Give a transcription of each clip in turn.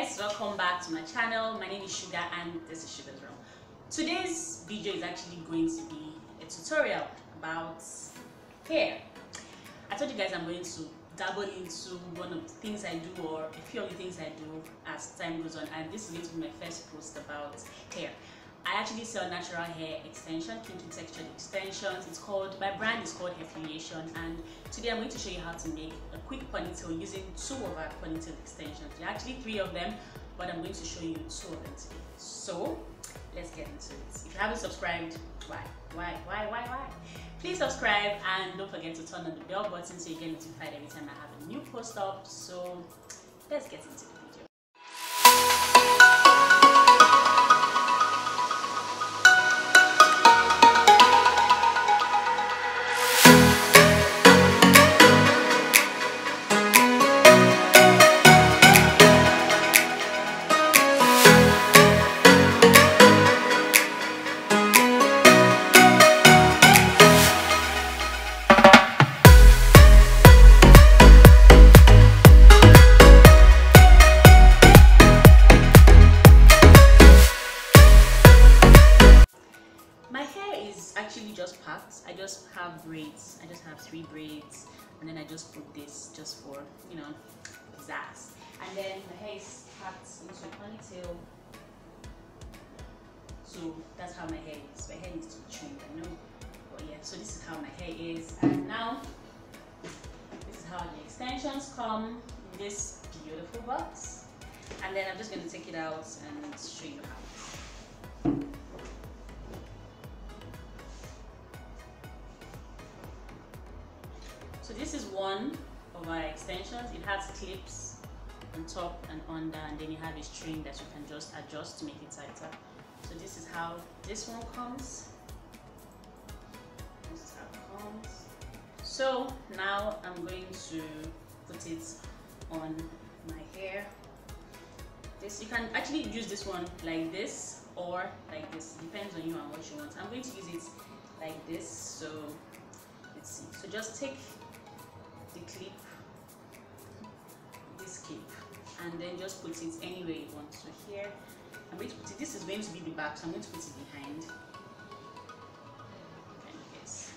guys, welcome back to my channel. My name is Sugar and this is Shughar's Realm. Today's video is actually going to be a tutorial about hair. I told you guys I'm going to dabble into one of the things I do, or a few of the things I do as time goes on, and this is going to be my first post about hair. I actually sell natural hair extension, kinky textured extensions. It's called, my brand is called Hairffiliation, and today I'm going to show you how to make a quick ponytail using two of our ponytail extensions. There are actually three of them, but I'm going to show you two of them today. So let's get into it. If you haven't subscribed, why? Please subscribe and don't forget to turn on the bell button so you get notified every time I have a new post up. So let's get into it. I just have braids. I just have three braids, and then I just put this just for, you know, pizzazz. And then my hair is packed into a ponytail, so that's how my hair is. My hair needs to be trimmed, I know, but yeah. So this is how my hair is, and now this is how the extensions come in this beautiful box. And then I'm just going to take it out and show you how. So this is one of our extensions. It has clips on top and under, and then you have a string that you can just adjust to make it tighter. So this is how this one comes. This is how it comes. So now I'm going to put it on my hair. This, you can actually use this one like this or like this. Depends on you and what you want. I'm going to use it like this. So let's see. So just take the clip, this clip, and then just put it anywhere you want. So here, I'm going to put it, this is going to be the back, so I'm going to put it behind. And yes.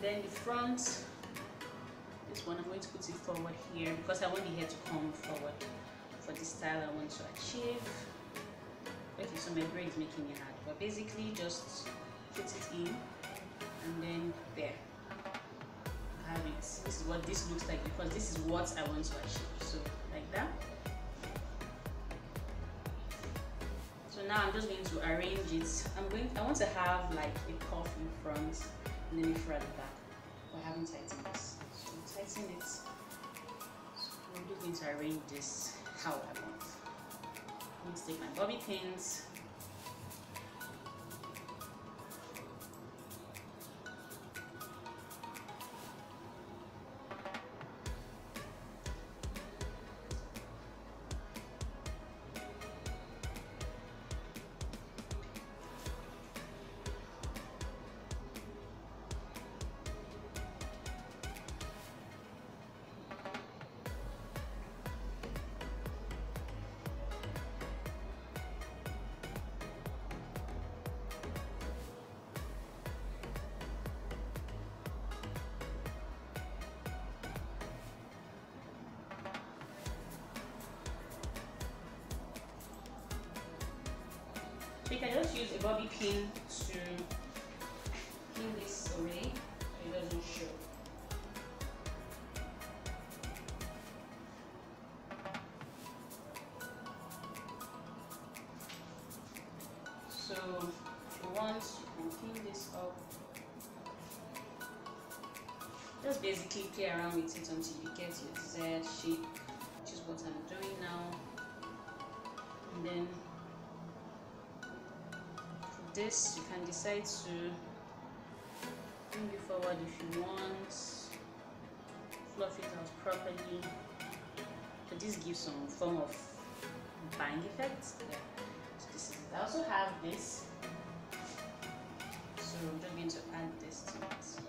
Then the front, this one, I'm going to put it forward here because I want the hair to come forward for the style I want to achieve. Okay, so my braid is making it hard, but basically just put it in. And then there you have it. This is what this looks like because this is what I want to achieve. So like that. So now I'm just going to arrange it. I want to have like a puff in front and then a fur at the back. But I haven't tightened this. So tighten it. So I'm just going to arrange this how I want. I'm going to take my bobby pins. You can just use a bobby pin to pin this away so it doesn't show. So if you want, you can pin this up. Just basically play around with it until you get your Z shape, which is what I'm doing now. And then this, you can decide to bring it forward if you want, fluff it out properly, but this gives some form of bang effect. Yeah. So this is it. I also have this, so I'm just going to add this to it.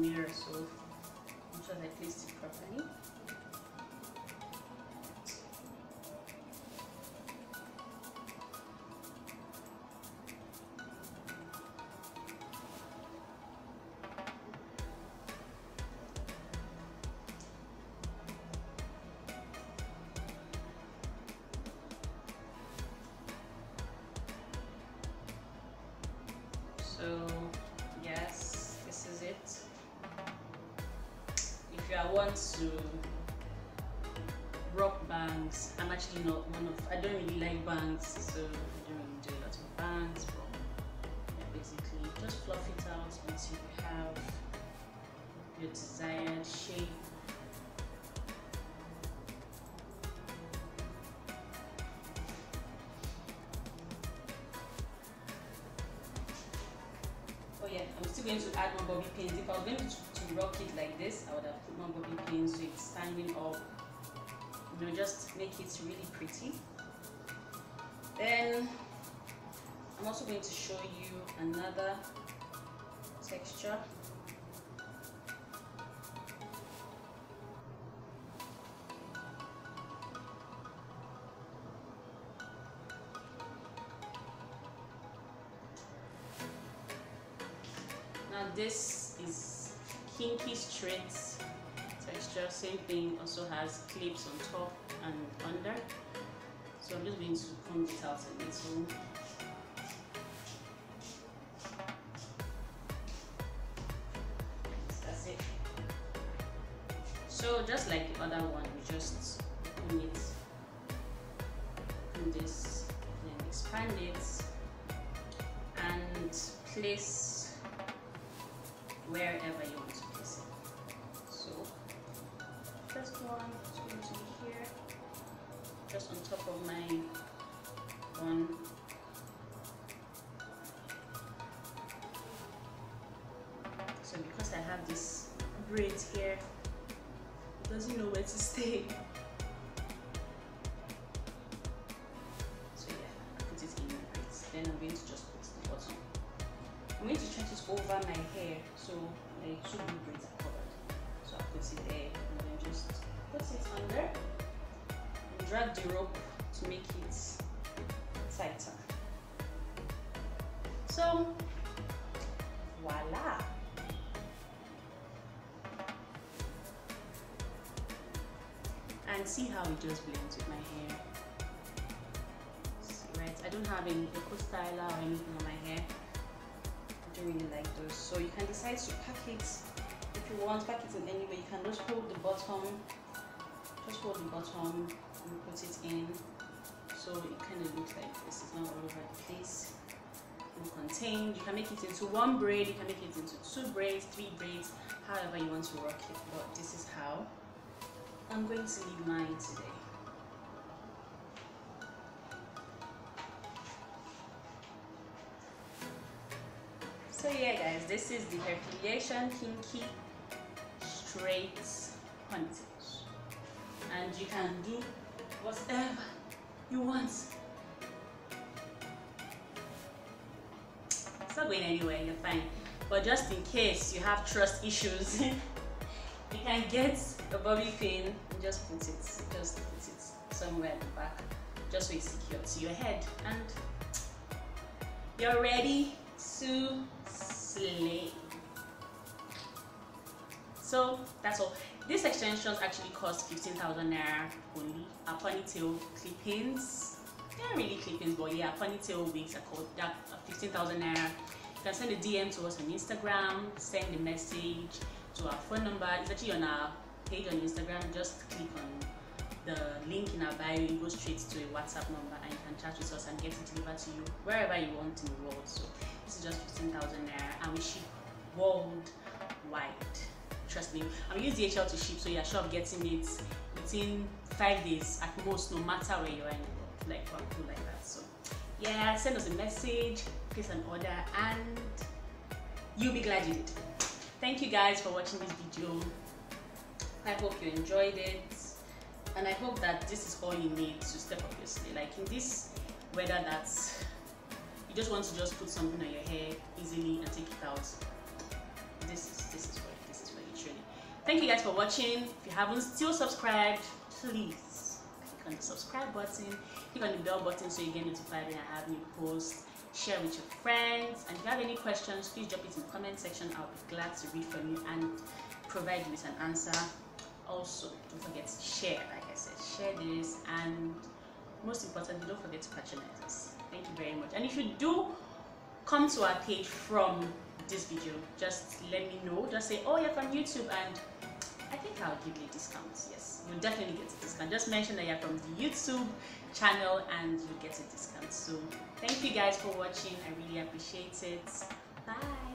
mirror, so I'm sure I placed it properly. So yes, this is it. If you want to rock bangs, I'm actually not one of, I don't really like bangs, so I don't really do a lot of bangs, but yeah, basically just fluff it out once you have your desired shape. I'm still going to add more bobby pins. If I was going to rock it like this, I would have put more bobby pins so it's standing up. You know, just make it really pretty. Then I'm also going to show you another texture. This is kinky straight texture, same thing, also has clips on top and under. So I'm just going to comb it out a little. That's it. So just like the other one, we just comb it, comb this, then expand it and place wherever you want to place it. So first one is going to be here, just on top of my one. So because I have this braid here, it doesn't know where to stay. So yeah, I put it in the braids. Then I'm going to just put the bottom. I'm going to stretch it over my hair, so my two blue braids are covered. So I put it there and then just put it under and drag the rope to make it tighter. So voila! And see how it just blends with my hair. See, right? I don't have any eco styler or anything on my hair. Really like those, so you can decide to pack it if you want. Pack it in any way. You can just hold the bottom, and put it in, so it kind of looks like this. It's not all over the place. It's contained. You can make it into one braid. You can make it into two braids, three braids, however you want to rock it. But this is how I'm going to leave mine today. So yeah guys, this is the Hairffiliation kinky straight ponytail, and you can do whatever you want. It's not going anywhere, you're fine. But just in case you have trust issues, you can get a bobby pin and just put it, somewhere at the back, just so it's secure to your head, and you're ready to slay. So that's all. These extensions actually cost 15,000 naira only. A ponytail clippings, they aren't really clippings, but yeah, ponytail wigs are called that. 15,000 naira. You can send a DM to us on Instagram, send a message to our phone number. It's actually on our page on Instagram. Just click on the link in our bio, you go straight to a WhatsApp number and you can chat with us and get it delivered to you wherever you want in the world. So this is just 15,000 naira and we ship worldwide. Trust me, I'm using DHL to ship, so you're sure of getting it within 5 days at most, no matter where you are in the world, like or cool like that. So yeah, send us a message, place an order, and you'll be glad you did. Thank you guys for watching this video. I hope you enjoyed it, and I hope that this is all you need to step up your sleeve. Like in this weather, that's you just want to just put something on your hair easily and take it out. This is what it is. Thank you guys for watching. If you haven't still subscribed, please click on the subscribe button, click on the bell button so you get notified when I have new posts. Share with your friends, and if you have any questions, please drop it in the comment section. I'll be glad to read from you and provide you with an answer. Also, don't forget to share, like I said, share this, and most importantly, don't forget to patronize us. Thank you very much. And if you do come to our page from this video, just let me know. Just say, oh, you're from YouTube, and I think I'll give you a discount. Yes, you'll definitely get a discount. Just mention that you're from the YouTube channel and you'll get a discount. So thank you guys for watching. I really appreciate it. Bye.